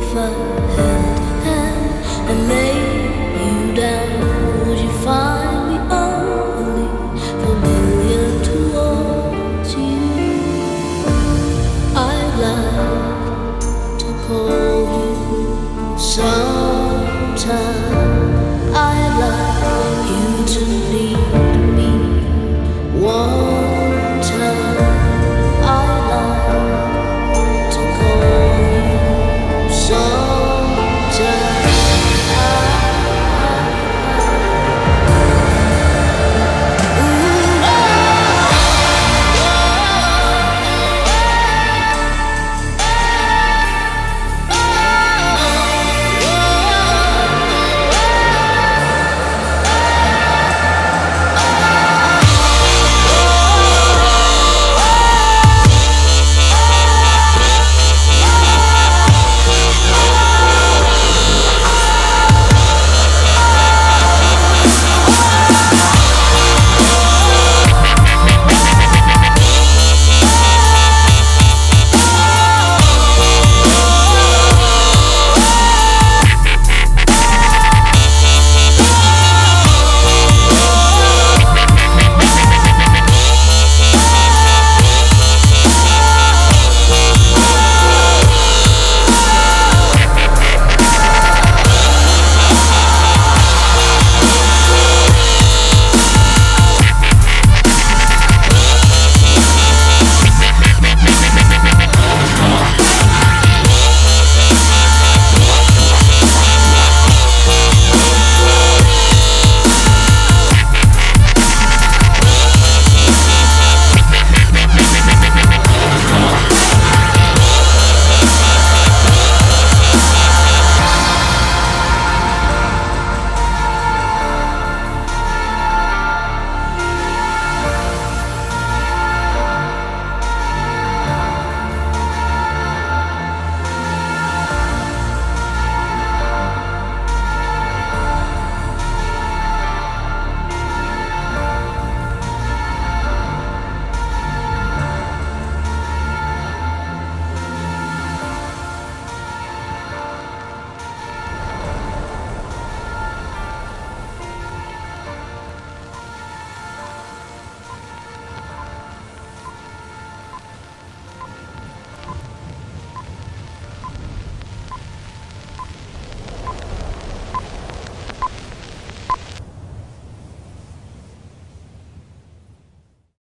if I held your hand and laid you down? Would you find me only familiar towards you? I'd like to call you sometime.